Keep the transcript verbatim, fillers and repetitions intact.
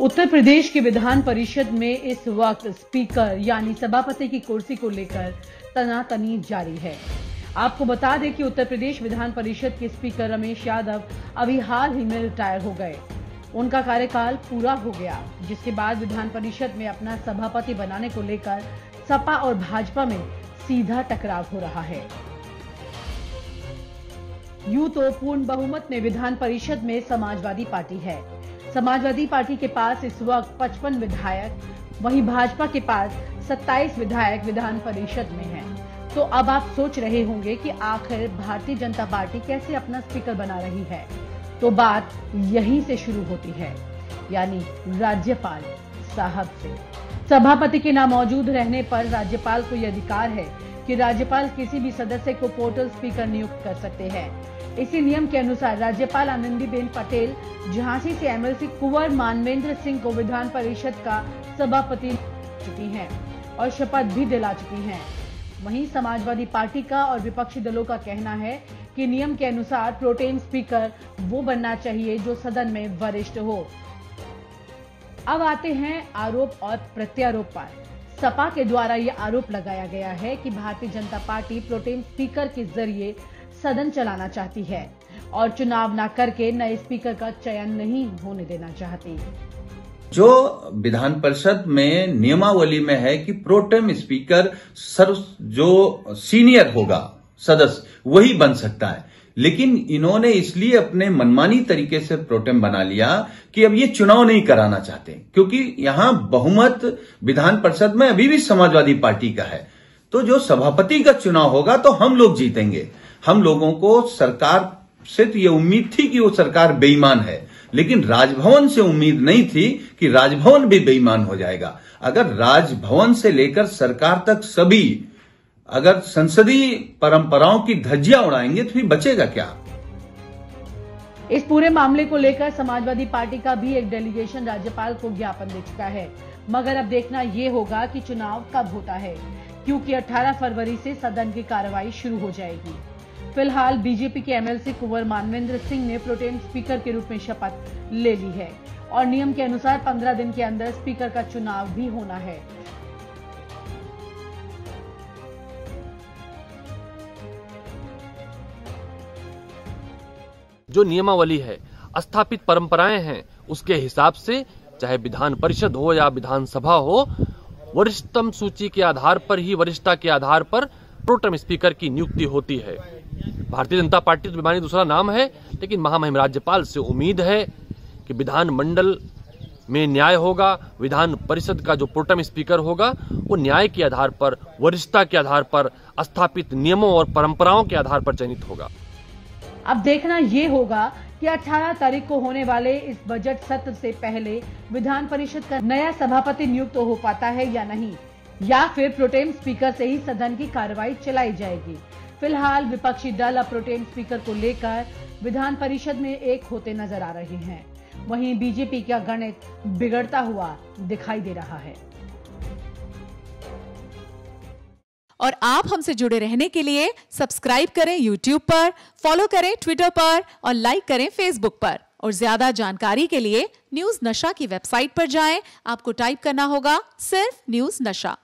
उत्तर प्रदेश के विधान परिषद में इस वक्त स्पीकर यानी सभापति की कुर्सी को लेकर तनातनी जारी है। आपको बता दें कि उत्तर प्रदेश विधान परिषद के स्पीकर रमेश यादव अभी हाल ही में रिटायर हो गए। उनका कार्यकाल पूरा हो गया, जिसके बाद विधान परिषद में अपना सभापति बनाने को लेकर सपा और भाजपा में सीधा टकराव हो रहा है। यूं तो पूर्ण बहुमत में विधान परिषद में समाजवादी पार्टी है। समाजवादी पार्टी के पास इस वक्त पचपन विधायक, वहीं भाजपा के पास सत्ताईस विधायक विधान परिषद में हैं। तो अब आप सोच रहे होंगे कि आखिर भारतीय जनता पार्टी कैसे अपना स्पीकर बना रही है। तो बात यहीं से शुरू होती है, यानी राज्यपाल साहब से। सभापति के ना मौजूद रहने पर राज्यपाल को यह अधिकार है कि राज्यपाल किसी भी सदस्य को पोर्टल स्पीकर नियुक्त कर सकते हैं। इसी नियम के अनुसार राज्यपाल आनंदीबेन पटेल झांसी से एमएलसी कुंवर मानवेंद्र सिंह को विधान परिषद का सभापति चुकी हैं और शपथ भी दिला चुकी हैं। वहीं समाजवादी पार्टी का और विपक्षी दलों का कहना है कि नियम के अनुसार प्रोटेम स्पीकर वो बनना चाहिए जो सदन में वरिष्ठ हो। अब आते हैं आरोप और प्रत्यारोप पर। सपा के द्वारा ये आरोप लगाया गया है कि Bharatiya Janata party pro tem speaker के जरिए सदन चलाना चाहती है और चुनाव ना करके नए स्पीकर का चयन नहीं होने देना चाहती। जो विधान परिषद में नियमावली में है कि प्रोटेम स्पीकर सर्व जो सीनियर होगा सदस्य वही बन सकता है, लेकिन इन्होंने इसलिए अपने मनमानी तरीके से प्रोटेम बना लिया कि अब ये चुनाव नहीं कराना चाहते, क्योंकि यहां बहुमत विधान परिषद में अभी भी समाजवादी पार्टी का है। तो जो सभापति का चुनाव होगा तो हम लोग जीतेंगे। हम लोगों को सरकार से तो ये उम्मीद थी कि वो सरकार बेईमान है, लेकिन राजभवन से उम्मीद नहीं थी कि राजभवन भी बेईमान हो जाएगा। अगर राजभवन से लेकर सरकार तक सभी अगर संसदीय परंपराओं की धज्जियां उड़ाएंगे तो फिर बचेगा क्या। इस पूरे मामले को लेकर समाजवादी पार्टी का भी एक डेलीगेशन राज्यपाल को ज्ञापन दे चुका है, मगर अब देखना ये होगा कि चुनाव कब होता है, क्योंकि अठारह फरवरी से सदन की कार्रवाई शुरू हो जाएगी। फिलहाल बीजेपी के एमएलसी कुंवर मानवेंद्र सिंह ने प्रोटेम स्पीकर के रूप में शपथ ले ली है और नियम के अनुसार पंद्रह दिन के अंदर स्पीकर का चुनाव भी होना है। जो नियमावली है, स्थापित परंपराएं हैं, उसके हिसाब से चाहे विधान परिषद हो या विधानसभा हो, वरिष्ठतम सूची के आधार पर ही वरिष्ठता के आधार पर प्रोटेम स्पीकर की नियुक्ति होती है। भारतीय जनता पार्टी तो बेईमानी दूसरा नाम है, लेकिन महामहिम राज्यपाल से उम्मीद है कि विधानमंडल में न्याय होगा। विधान परिषद का जो प्रोटेम स्पीकर होगा वो न्याय के आधार पर, वरिष्ठता के आधार पर, स्थापित नियमों और परंपराओं के आधार पर चयनित होगा। अब देखना ये होगा कि अठारह तारीख को होने वाले इस बजट सत्र से पहले विधान परिषद का नया सभापति नियुक्त तो हो पाता है या नहीं, या फिर प्रोटेम स्पीकर से ही सदन की कार्रवाई चलाई जाएगी। फिलहाल विपक्षी दल अब प्रोटेम स्पीकर को लेकर विधान परिषद में एक होते नजर आ रहे हैं। वहीं बीजेपी का गणित बिगड़ता हुआ दिखाई दे रहा है। और आप हमसे जुड़े रहने के लिए सब्सक्राइब करें यूट्यूब पर, फॉलो करें ट्विटर पर और लाइक करें फेसबुक पर। और ज्यादा जानकारी के लिए न्यूज़ नशा की वेबसाइट पर जाएं। आपको टाइप करना होगा सिर्फ न्यूज़ नशा।